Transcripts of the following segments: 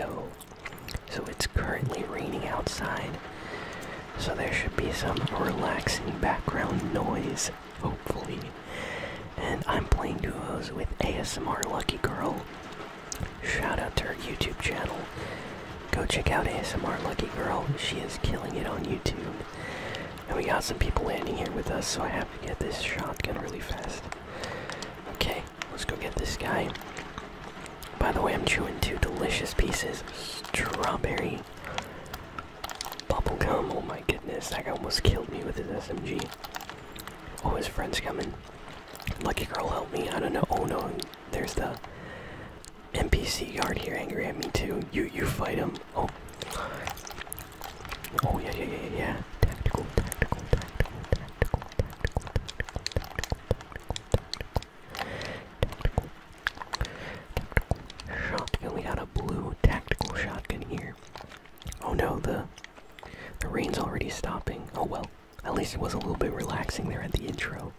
video. So it's currently raining outside, so there should be some relaxing background noise, hopefully. And I'm playing duos with ASMR Lucky Girl. Shout out to her YouTube channel. Go check out ASMR Lucky Girl. She is killing it on YouTube. And we got some people landing here with us, so I have to get this shotgun really fast. Okay, let's go get this guy. By the way, I'm chewing two delicious pieces. Strawberry bubblegum. Oh my goodness, that guy almost killed me with his SMG. Oh, his friend's coming. Lucky Girl, help me. I don't know. Oh no, there's the NPC guard here angry at me too. You fight him. Oh. Oh yeah. Tactical. Shotgun. We got a blue tactical shotgun here. Oh no, the rain's already stopping. Oh well. At least it was a little bit relaxing there at the intro.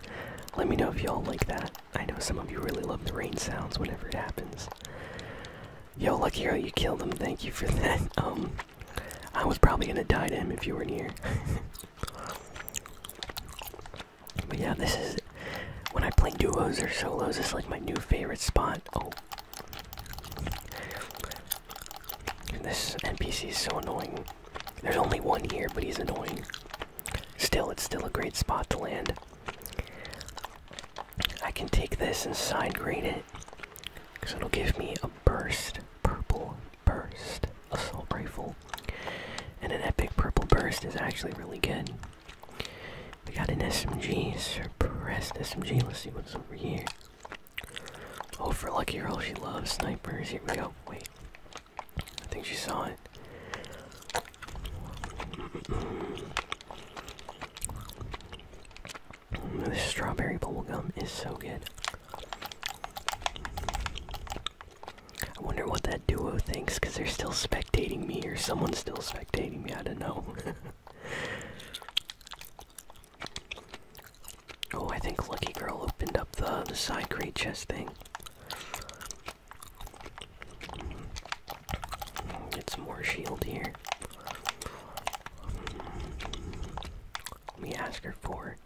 Let me know if y'all like that. I know some of you really love the rain sounds whenever it happens. Yo, Lucky Girl, you killed him. Thank you for that. I was probably gonna die to him if you were near. But yeah, this is when I play duos or solos. It's like my new favorite spot. Oh, this NPC is so annoying. There's only one here, but he's annoying. Still, it's still a great spot to land. I can take this and sidegrade it, because it'll give me a burst, purple burst, assault rifle, and an epic purple burst is actually really good. We got an SMG, suppressed SMG, let's see what's over here. Oh, for Lucky Girl, she loves snipers, here we go, wait, I think she saw it. This strawberry bubblegum is so good. I wonder what that duo thinks, because they're still spectating me, or someone's still spectating me, I don't know. Oh, I think Lucky Girl opened up the side crate chest thing. Get some more shield here. Let me ask her for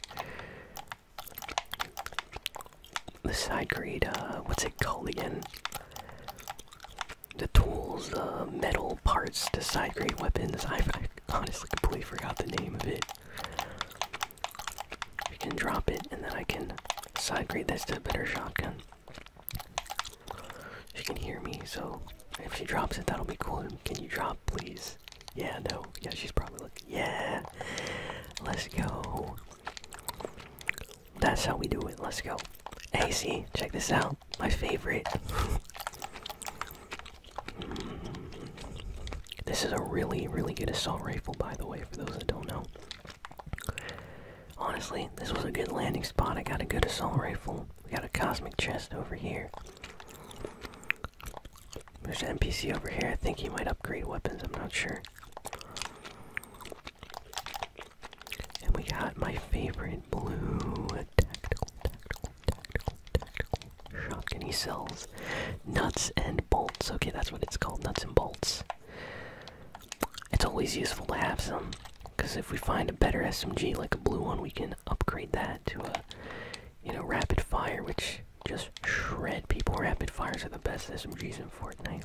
the Sidegrade, what's it called again? The tools, metal parts to Sidegrade weapons. I honestly completely forgot the name of it. I can drop it, and then I can Sidegrade this to a better shotgun. She can hear me, so if she drops it, that'll be cool. Can you drop, please? Yeah, no. Yeah, she's probably like, yeah. Let's go. That's how we do it. Let's go. Hey, see, check this out. My favorite. This is a really, really good assault rifle, by the way, for those that don't know. Honestly, this was a good landing spot. I got a good assault rifle. We got a cosmic chest over here. There's an NPC over here. I think he might upgrade weapons. I'm not sure. And we got my favorite blue shotgun. He sells nuts and bolts. Okay, that's what it's called, nuts and bolts. It's always useful to have some, because if we find a better SMG, like a blue one, we can upgrade that to a, you know, rapid fire, which just shred people. Rapid fires are the best SMGs in Fortnite.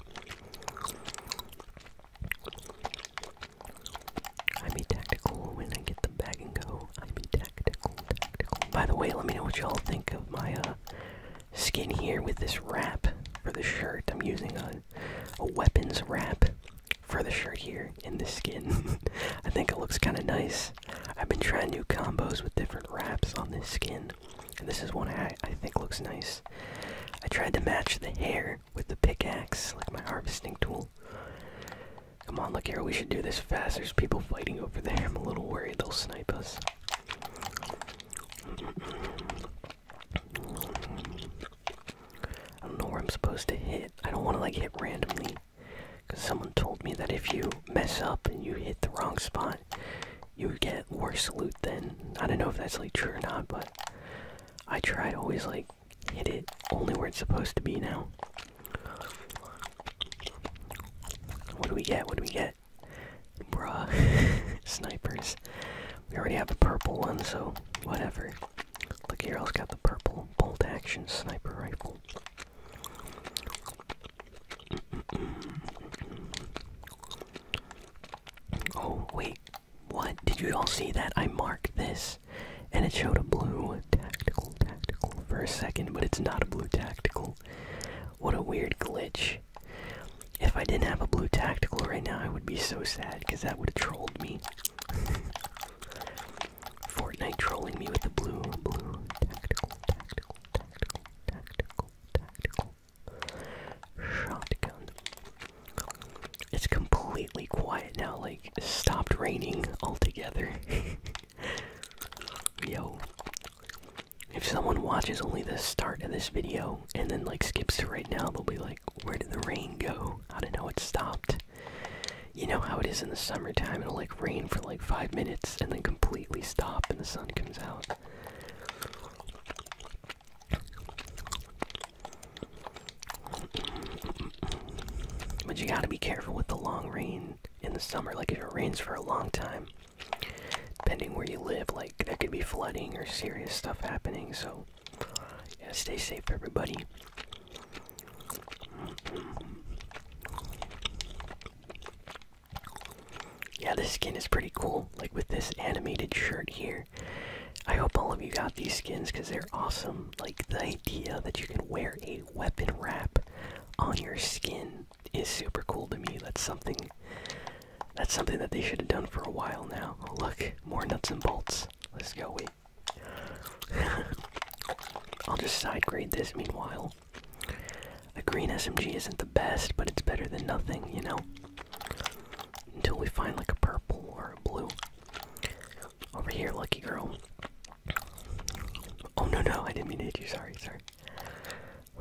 I be tactical when I get the bag and go. I be tactical. By the way, let me know what y'all think of my, skin here with this wrap for the shirt. I'm using a weapons wrap for the shirt here in this skin. I think it looks kind of nice. I've been trying new combos with different wraps on this skin, and this is one I think looks nice. I tried to match the hair with the pickaxe, like my harvesting tool. Come on, look here, we should do this fast. There's people fighting over there. I'm a little worried they'll snipe us. I don't know where I'm supposed to hit. I don't want to like hit randomly, because someone told me that if you mess up and you hit the wrong spot, you would get worse loot then. I don't know if that's like true or not, but I try to always like hit it only where it's supposed to be now. get? What do we get? Bruh. Snipers. We already have a purple one, so whatever. Look here, I also got the purple bolt action sniper rifle. Oh, wait. What? Did you all see that? I marked this, and it showed a blue tactical for a second, but it's not a blue tactical. What a weird glitch. If I didn't have a blue tactical right now, I would be so sad, because that would have trolled me. Fortnite trolling me with the blue tactical shotgun. It's completely quiet now, like, it stopped raining altogether. Yo. If someone watches only the start of this video, and then, like, skips to right now, they'll be like, where did the rain go? I don't know, it stopped. You know how it is in the summertime, it'll, like, rain for, like, 5 minutes, and then completely stop, and the sun comes out. But you gotta be careful with the long rain in the summer, like, if it rains for a long time, depending where you live, like, there could be flooding or serious stuff happening, so, yeah, stay safe, everybody. Yeah, this skin is pretty cool, like, with this animated shirt here. I hope all of you got these skins, because they're awesome. Like, the idea that you can wear a weapon wrap on your skin is super cool to me. That's something that they should have done for a while now. Oh, look, more nuts and bolts. Let's go, wait. I'll just sidegrade this meanwhile. A green SMG isn't the best, but it's better than nothing, you know? Until we find, like, a purple or a blue. Over here, lucky girl. Oh, no, I didn't mean to hit you. Sorry.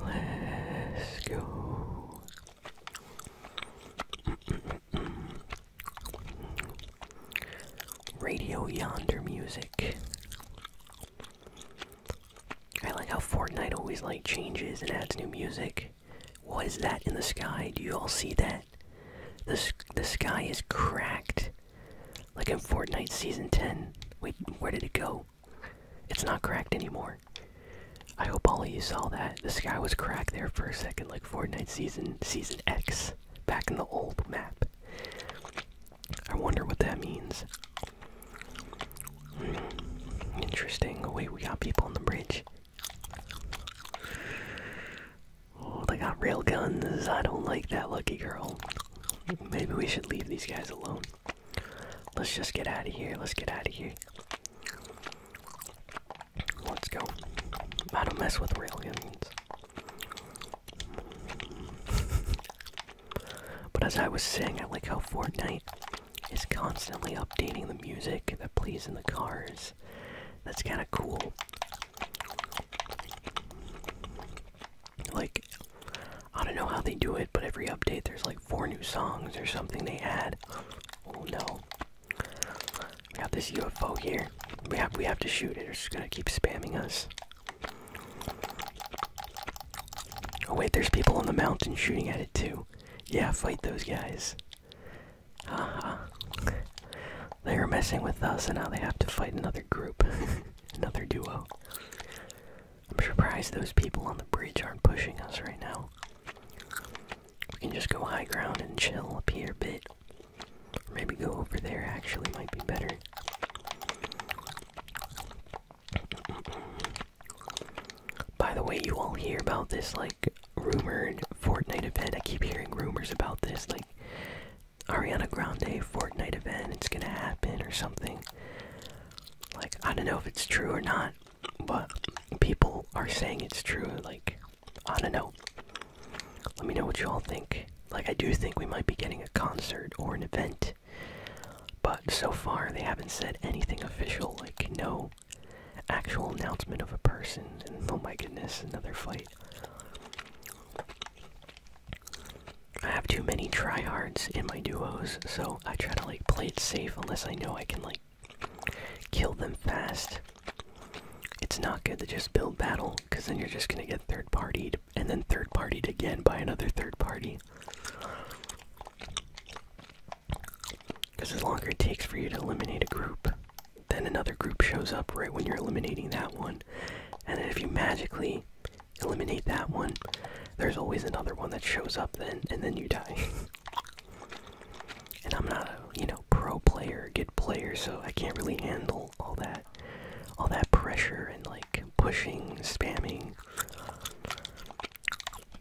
Let's go. Radio Yonder music. I like how Fortnite always, like, changes and adds new music. What is that in the sky? Do you all see that? The sky is cracked. Like in Fortnite Season 10. Wait, where did it go? It's not cracked anymore. I hope all of you saw that. The sky was cracked there for a second, like Fortnite Season X, back in the old map. I wonder what that means. Interesting. Oh wait, we got people on the bridge. Oh, they got rail guns. I don't like that, lucky girl. Maybe we should leave these guys alone. Let's just get out of here. Let's go. I don't mess with railguns. But as I was saying, I like how Fortnite is constantly updating the music that plays in the cars. That's kind of cool. Like, I don't know how they do it, but every update there's like 4 new songs or something they add. Oh no. We got this UFO here. We have to shoot it, or it's gonna keep spamming us. Oh wait, there's people on the mountain shooting at it too. Yeah, fight those guys. They were messing with us, and now they have to fight another group. Another duo. I'm surprised those people on the bridge aren't pushing us right now. We can just go high ground and chill up here a bit. Or maybe go over there, actually, might be better. By the way, you all hear about this, like, rumored Fortnite event. I keep hearing rumors about this, like, Ariana Grande Fortnite event, it's gonna happen or something. Like, I don't know if it's true or not, but people are saying it's true. Like, I don't know. Let me know what you all think. Like, I do think we might be getting a concert or an event, but so far they haven't said anything official, like no actual announcement of a person. And oh my goodness, another fight. I have too many tryhards in my duos, so I try to, like, play it safe unless I know I can, like, kill them fast. It's not good to just build battle, because then you're just gonna get third-partied, and then third-partied again by another third-party. Because the longer it takes for you to eliminate a group, then another group shows up right when you're eliminating that one. And then if you magically eliminate that one, there's always another one that shows up then, and then you die. And I'm not a, pro player, good player, so I can't really handle all that pressure and like pushing, spamming.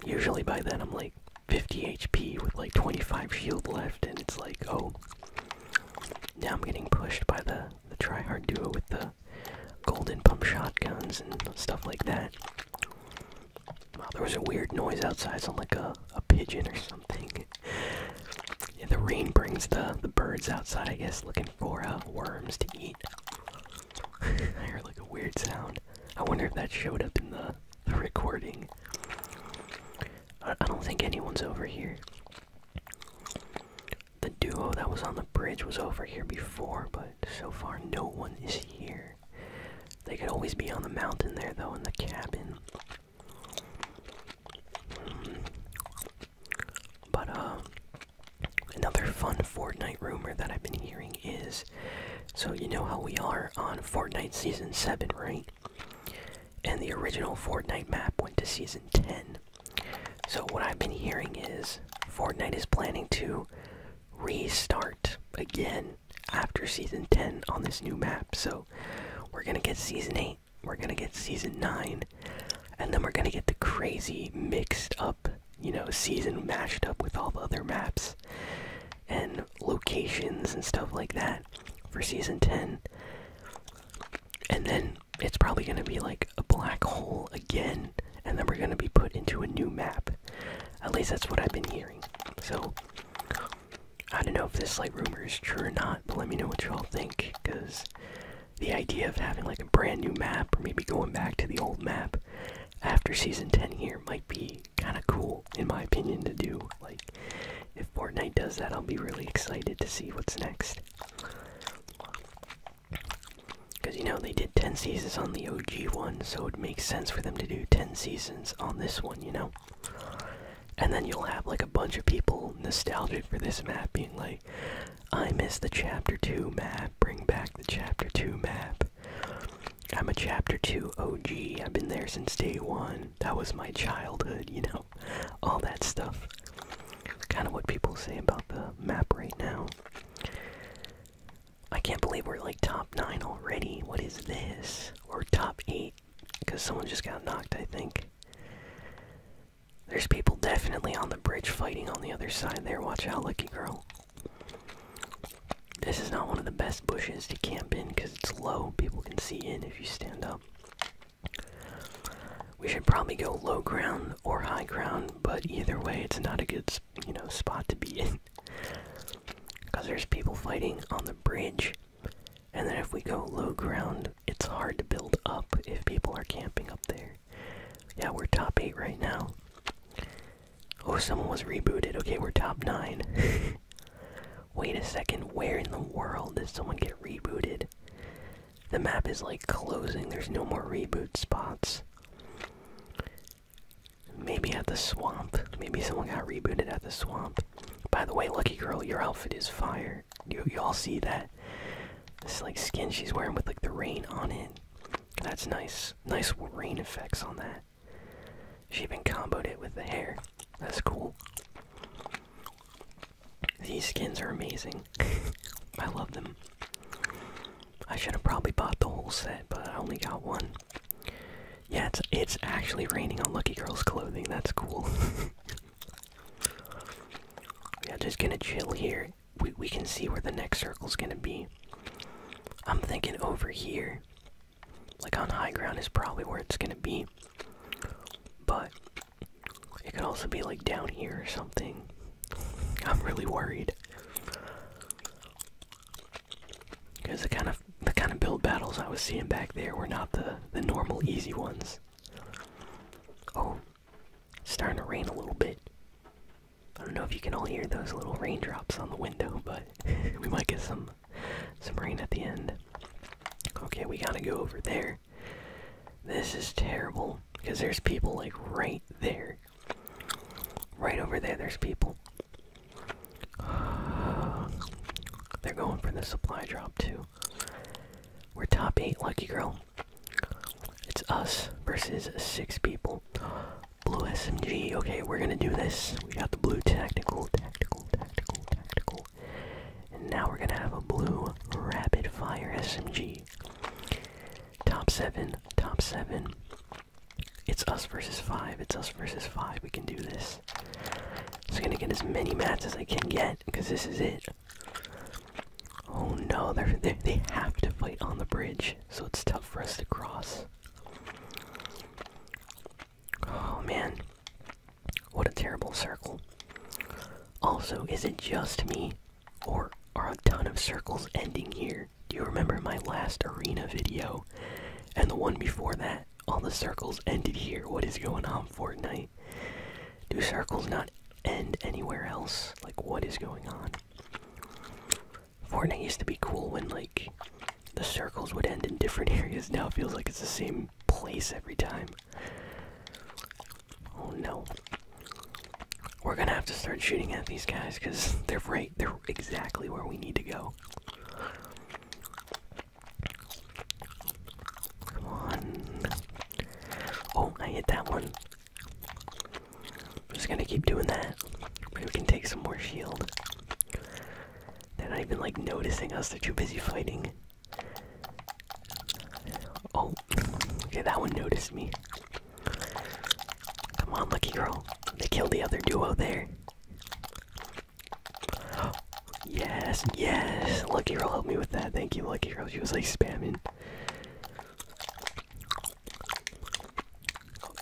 Usually by then I'm like 50 HP with like 25 shield left, and it's like, oh, now I'm getting pushed by the tryhard duo with the golden pump shotguns and stuff like that. Wow, there was a weird noise outside, sound like a pigeon or something. Yeah, the rain brings the birds outside, I guess, looking for worms to eat. I heard like a weird sound. I wonder if that showed up in the recording. I don't think anyone's over here. The duo that was on the bridge was over here before, but so far no one is here. They could always be on the mountain there though, in the cabin. But another fun Fortnite rumor that I've been hearing is, so you know how we are on Fortnite Season 7, right? And the original Fortnite map went to Season 10. So what I've been hearing is Fortnite is planning to restart again after Season 10 on this new map. So we're going to get Season 8, we're going to get Season 9, and then we're going to get the crazy mixed up, season mashed up with all the other maps and locations and stuff like that for Season 10. And then it's probably going to be like a black hole again, and then we're going to be put into a new map. At least that's what I've been hearing. So, I don't know if this rumor is true or not, but let me know what y'all think, because the idea of having like a brand new map, or maybe going back to the old map after Season 10 here, might be kind of cool, in my opinion, to do. Like, if Fortnite does that, I'll be really excited to see what's next. Because, they did 10 seasons on the OG one, so it makes sense for them to do 10 seasons on this one, And then you'll have, a bunch of people nostalgic for this map being like, I miss the Chapter 2 map, bring back the Chapter 2 map. I'm a Chapter 2 OG, I've been there since day one, that was my childhood, all that stuff. It's kind of what people say about the map right now. I can't believe we're like top 9 already, what is this? Or top 8, because someone just got knocked, I think. There's people definitely on the bridge fighting on the other side there, watch out, Lucky Girl. This is not one of the best bushes to camp in because it's low. People can see in if you stand up. We should probably go low ground or high ground, but either way, it's not a good, spot to be in. Because there's people fighting on the bridge, and then if we go low ground, it's hard to build up if people are camping up there. Yeah, we're top 8 right now. Oh, someone was rebooted. Okay, we're top 9. Wait a second, where in the world did someone get rebooted? The map is like closing, there's no more reboot spots. Maybe at the swamp, maybe someone got rebooted at the swamp. By the way, Lucky Girl, your outfit is fire. You all see that? This skin she's wearing with the rain on it. That's nice, nice rain effects on that. She even comboed it with the hair, that's cool. These skins are amazing. I love them. I should have probably bought the whole set, but I only got one. Yeah, it's actually raining on Lucky Girl's clothing. That's cool. Yeah, just gonna chill here. We can see where the next circle's gonna be. I'm thinking over here. On high ground is probably where it's gonna be. But it could also be down here or something. I'm really worried, because the kind of build battles I was seeing back there were not the normal easy ones. Oh, it's starting to rain a little bit. I don't know if you can all hear those little raindrops on the window, but we might get some rain at the end. Okay, we gotta go over there. This is terrible, because there's people right there. Right over there, there's people. going for this supply drop too. We're top 8 Lucky Girl. It's us versus 6 people. Blue SMG. Okay, we're gonna do this. We got the blue tactical. And now we're gonna have a blue rapid fire SMG. Top 7. It's us versus 5. We can do this. Just gonna get as many mats as I can get, because this is it. Oh no, they have to fight on the bridge, so it's tough for us to cross. Oh man, what a terrible circle. Also, is it just me, or are a ton of circles ending here? Do you remember my last arena video, and the one before that? All the circles ended here. What is going on, Fortnite? Do circles not end anywhere else? Like, what is going on? Fortnite used to be cool when, like, the circles would end in different areas. Now it feels like it's the same place every time. Oh no. We're gonna have to start shooting at these guys, because they're exactly where we need to go. Come on. Oh, I hit that one. I'm just gonna keep doing that. Maybe we can take some more shield. They're not even, like, noticing us. They're too busy fighting. Oh, okay, that one noticed me. Come on, Lucky Girl. They killed the other duo there. Oh, yes, yes. Lucky Girl helped me with that. Thank you, Lucky Girl. She was, like, spamming.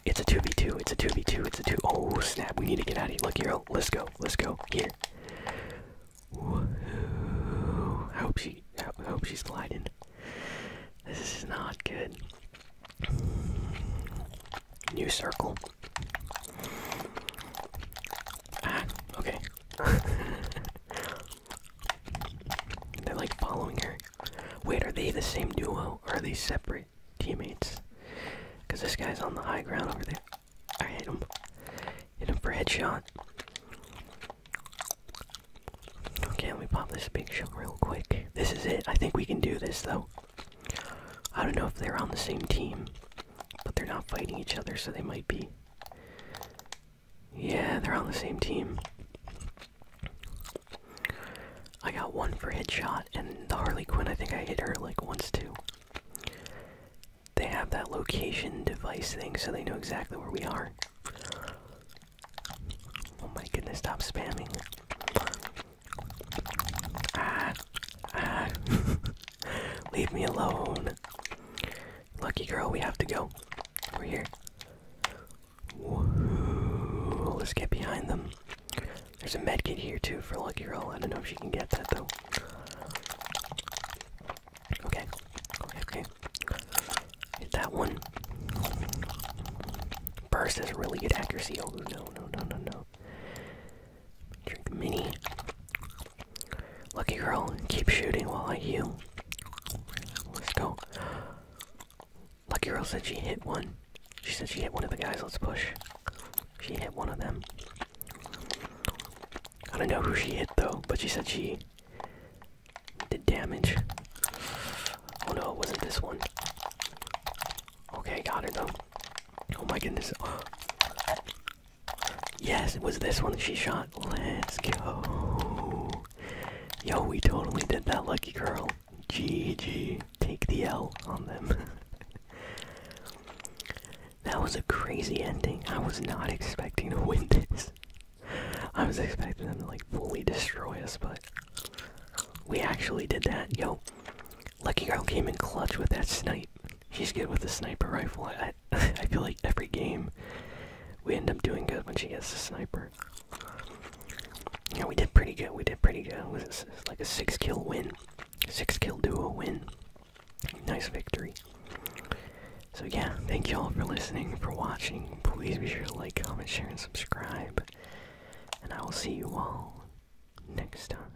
It's a 2v2. Oh, snap. We need to get out of here, Lucky Girl. Let's go. Here. Woohoo. I hope she's gliding. This is not good. New circle. Ah, okay. They're like following her. Wait, are they the same duo, or are they separate teammates? Because this guy's on the high ground over there. I hit him. Hit him for headshot. Okay, let me pop this big shot real quick. This is it. I think we can do this, though. I don't know if they're on the same team, but they're not fighting each other, so they might be. Yeah, they're on the same team. I got one for headshot, and the Harley Quinn, I think I hit her, like, once, too. They have that location device thing, so they know exactly where we are. Oh my goodness, stop spamming. Leave me alone. Lucky Girl, we have to go. We're here. Whoa, let's get behind them. There's a medkit here too for Lucky Girl. I don't know if she can get that though. Okay. Okay. Hit that one. Burst has really good accuracy. Oh no. Drink mini. Lucky Girl, keep shooting while I heal. Let's go. Lucky Girl said she hit one. She said she hit one of the guys. Let's push. She hit one of them. I don't know who she hit though, but she said she did damage. Oh no, it wasn't this one. Okay, got her though. Oh my goodness. Yes, it was this one that she shot. Let's go. Yo, we totally did that, Lucky Girl. GG. Take the L on them. That was a crazy ending. I was not expecting to win this. I was expecting them to, like, fully destroy us, but we actually did that. Yo, Lucky Girl came in clutch with that snipe. She's good with the sniper rifle. I feel like every game we end up doing good when she gets the sniper. Yeah, we did pretty good. It was like a 6-kill win. 6-kill duo win. Nice victory. So yeah, thank you all for listening, for watching. Please be sure to like, comment, share, and subscribe. And I will see you all next time.